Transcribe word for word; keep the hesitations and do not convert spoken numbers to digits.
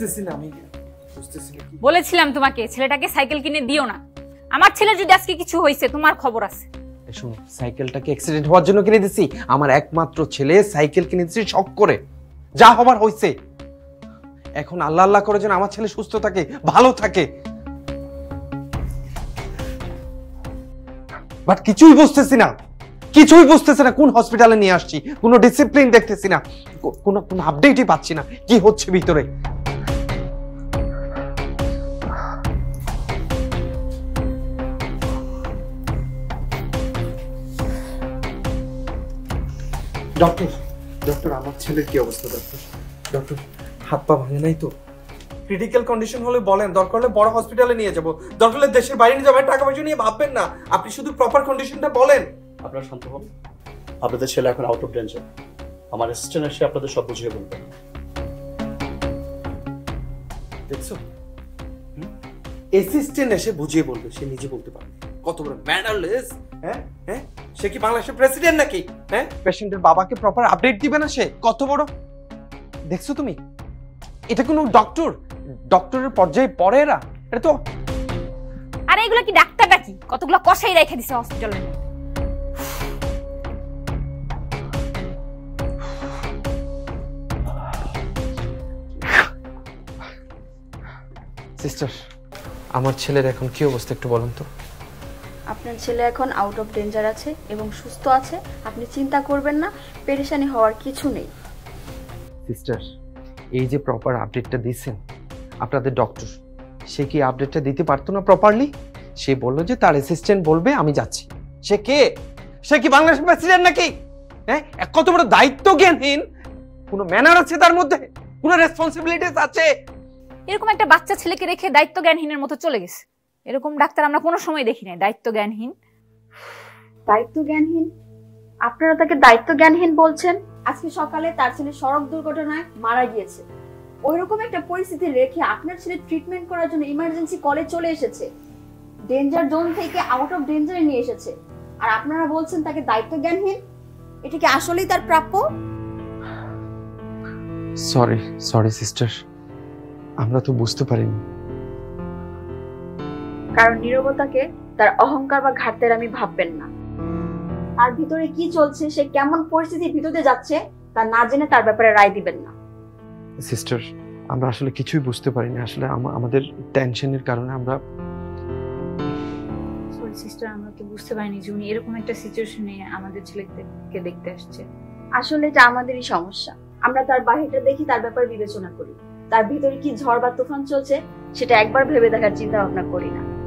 বুঝতেছি না, আমি বুঝতেছি না। বলেছিলাম তোমাকে ছেলেটাকে সাইকেল কিনে দিও না। আমার ছেলে যদি আজকে কিছু হইছে তোমার খবর আছে। শুনো, সাইকেলটাকে অ্যাক্সিডেন্ট হওয়ার জন্য কিনে দিছি, আমার একমাত্র ছেলে সাইকেল কিনে দিছি শক করে, যা হবার হইছে। এখন আল্লাহ আল্লাহ করে যেন আমার ছেলে সুস্থ থাকে, ভালো থাকে, বাট কিছুই বুঝতেছি না, কিছুই বুঝতেছি না। কোন হসপিটালে নিয়ে আসছি, কোনো ডিসিপ্লিন দেখতেছি না, কোনো কোনো আপডেটই পাচ্ছি না কি হচ্ছে ভিতরে। ডক্টর, ডক্টর আমার ছেলের কি অবস্থা ডক্টর? ডক্টর হাত পা ভাঙে নাই তো? ক্রিটিক্যাল কন্ডিশন হলে বলেন, দরকার হলে বড় হসপিটালে নিয়ে যাব, দরকার হলে দেশের বাইরে নিয়ে যাবেন, টাকা পয়সা নিয়ে ভাববেন না, আপনি শুধু প্রপার কন্ডিশনটা বলেন। আপনারা শান্ত হন, আপনাদের ছেলে এখন আউট অফ ডেঞ্জার, আমার অ্যাসিস্ট্যান্ট এসে আপনাদের সব বুঝিয়ে বলবে। দেখছো, অ্যাসিস্ট্যান্ট এসে বুঝিয়ে বলবে, সে নিজে বলতে পারবে। কত বড় ম্যানারলেস! হ্যাঁ হ্যাঁ, সে কি বাংলাদেশের প্রেসিডেন্ট নাকি? হ্যাঁ, পেশেন্টের বাবাকে প্রপার আপডেট দিবে না সে, কত বড়! দেখছো তুমি, এটা কোনো ডক্টর ডক্টরের পর্যায়ে পড়ে এরা? এটা তো আরে এগুলো কি ডাক্তারটা কি, কতগুলো কষাই রেখে দিছে হসপিটালে। সিস্টার, আমার ছেলের এখন কি অবস্থা একটু বলুন তো? আপনার ছেলে এখন আউট অফ ডেঞ্জার আছে এবং সুস্থ আছে, আপনি চিন্তা করবেন না, পেরেশানি হওয়ার কিছু নেই। সিস্টার, এই যে প্রপার আপডেটটা দিয়েছেন আপনাদের ডক্টর, সে কি আপডেটটা দিতে পারতো না প্রপারলি? সে বললো যে তার অ্যাসিস্ট্যান্ট বলবে, আমি যাচ্ছি। সে কে? সে কি বাংলাদেশের প্রেসিডেন্ট নাকি? হ্যাঁ, কত বড় দায়িত্ব জ্ঞানহীন! কোনো ম্যানার আছে তার মধ্যে? কোনো রেসপন্সিবিলিটিস আছে? এরকম একটা বাচ্চা ছেলেকে রেখে দায়িত্ব জ্ঞানহীনের মতো চলে গেছে। এরকম ডাক্তার আমরা কোনো সময় দেখি না, দায়িত্ব জ্ঞানহীন। দায়িত্ব জ্ঞানহীন? আপনারা তাকে দায়িত্ব জ্ঞানহীন বলছেন? আজকে সকালে তার ছেলে সড়ক দুর্ঘটনায় মারা গিয়েছে, ওইরকম একটা পরিস্থিতি রেখে আপনার ছেলে ট্রিটমেন্ট করার জন্য ইমার্জেন্সি কলে চলে এসেছে, ডেঞ্জার জোন থেকে আউট অফ ডেঞ্জারে নিয়ে এসেছে, আর আপনারা বলছেন তাকে দায়িত্ব জ্ঞানহীন? এটা কি আসলেই তার প্রাপ্য? সরি সরি সিস্টার, আমরা তো বুঝতে পারিনি। কারণ নীরবতাকে তার অহংকার বা ঘাটতের আমি ভাববেন না। তার ভিতরে কি চলছে, সে কেমন পরিস্থিতির ভিতরে যাচ্ছে তা না জেনে তার ব্যাপারে রায় দিবেন না। সিস্টার, আমরা আসলে কিছুই বুঝতে পারিনি, আসলে আমাদের টেনশনের কারণে আমরা সরি সিস্টার, আমরা তো বুঝতে পারিনি যে উনি এরকম একটা সিচুয়েশনে আমাদের ছেলেকে দেখতে আসছে। আসলে এটা আমাদেরই সমস্যা, আমরা তার বাহিরটা দেখি, তার ব্যাপারে বিবেচনা করি, তার ভিতরে কি ঝড় বা তুফান চলছে সেটা একবার ভেবে দেখার চিন্তা ভাবনা করি না।